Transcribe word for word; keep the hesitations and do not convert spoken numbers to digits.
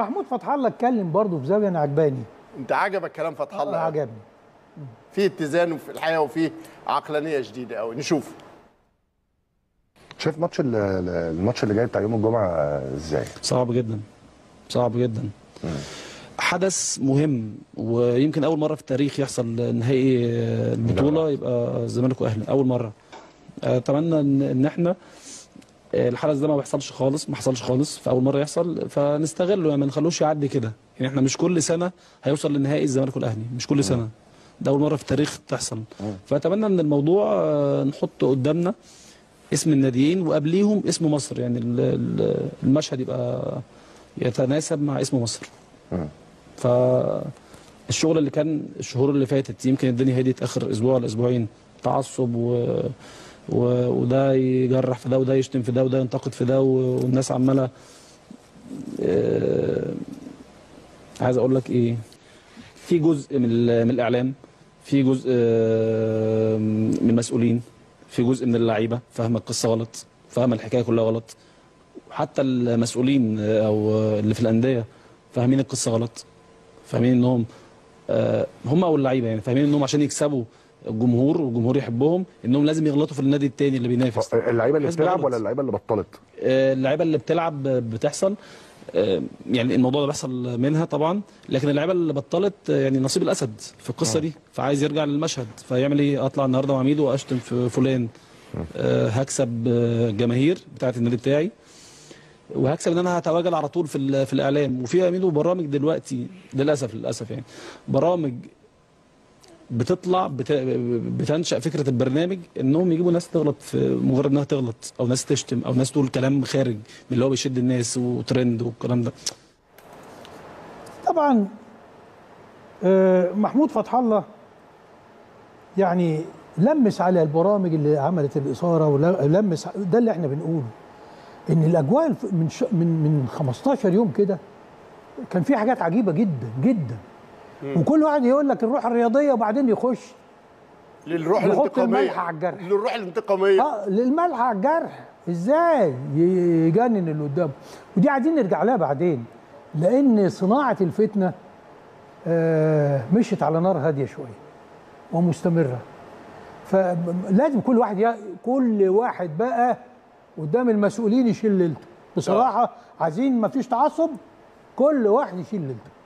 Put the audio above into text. محمود فتح الله اتكلم برضه في زاويه انا عجباني. انت عجبك كلام فتح الله؟ عجبني. في اتزان في الحقيقه وفي عقلانيه شديده قوي. نشوف. شايف ماتش الماتش اللي جاي بتاع يوم الجمعه ازاي؟ صعب جدا. صعب جدا. مم. حدث مهم، ويمكن اول مره في التاريخ يحصل نهائي البطوله يبقى الزمالك واهلي، اول مره. اتمنى ان احنا الحدث ده ما بيحصلش خالص، ما حصلش خالص، فاول مره يحصل فنستغله، يعني ما نخلوش يعدي كده. يعني احنا مش كل سنه هيوصل لنهائي الزمالك والاهلي، مش كل سنه، ده اول مره في التاريخ تحصل. فاتمنى ان الموضوع نحط قدامنا اسم الناديين وقبليهم اسم مصر، يعني المشهد يبقى يتناسب مع اسم مصر. فالشغل اللي كان الشهور اللي فاتت، يمكن الدنيا هديت اخر اسبوع ولا اسبوعين، تعصب و... و... وده يجرح في ده وده يشتم في ده وده ينتقد في ده و... والناس عماله آه... عايز اقول لك ايه، في جزء من ال... من الاعلام، في جزء آه... من المسؤولين، في جزء من اللعيبه فاهمه القصه غلط، فاهمه الحكايه كلها غلط، حتى المسؤولين او اللي في الانديه فاهمين القصه غلط، فاهمين انهم آه هم او اللعيبه، يعني فاهمين انهم عشان يكسبوا الجمهور والجمهور يحبهم انهم لازم يغلطوا في النادي الثاني اللي بينافس. اللعيبه اللي بتلعب ولا اللعيبه اللي بطلت؟ آه اللعيبه اللي بتلعب بتحصل، آه يعني الموضوع ده بيحصل منها طبعا، لكن اللعيبه اللي بطلت يعني نصيب الاسد في القصه آه. دي، فعايز يرجع للمشهد، فيعمل ايه؟ اطلع النهارده مع ميدو واشتم في فلان، آه هكسب الجماهير بتاعه النادي بتاعي، وهكسب ان انا هتواجد على طول في في الاعلام. وفي ميدو برامج دلوقتي للاسف للاسف يعني برامج بتطلع بت... بتنشا فكره البرنامج انهم يجيبوا ناس تغلط، في مجرد انها تغلط او ناس تشتم او ناس تقول كلام خارج من اللي هو بيشد الناس وترند والكلام ده. طبعا محمود فتح الله يعني لمس على البرامج اللي عملت الاثاره، ولمس ده اللي احنا بنقوله، ان الاجواء من من من خمستاشر يوم كده كان في حاجات عجيبه جدا جدا، مم. وكل واحد يقول لك الروح الرياضيه وبعدين يخش للروح الانتقاميه، الملح على الجرح، للروح الانتقاميه، اه للملح على الجرح، ازاي يجنن اللي قدامه. ودي عايزين نرجع لها بعدين، لان صناعه الفتنه آه مشت على نار هاديه شويه ومستمره، فلازم كل واحد ي... كل واحد بقى قدام المسؤولين يشيل ليلته بصراحه. عايزين مفيش تعصب، كل واحد يشيل ليلته.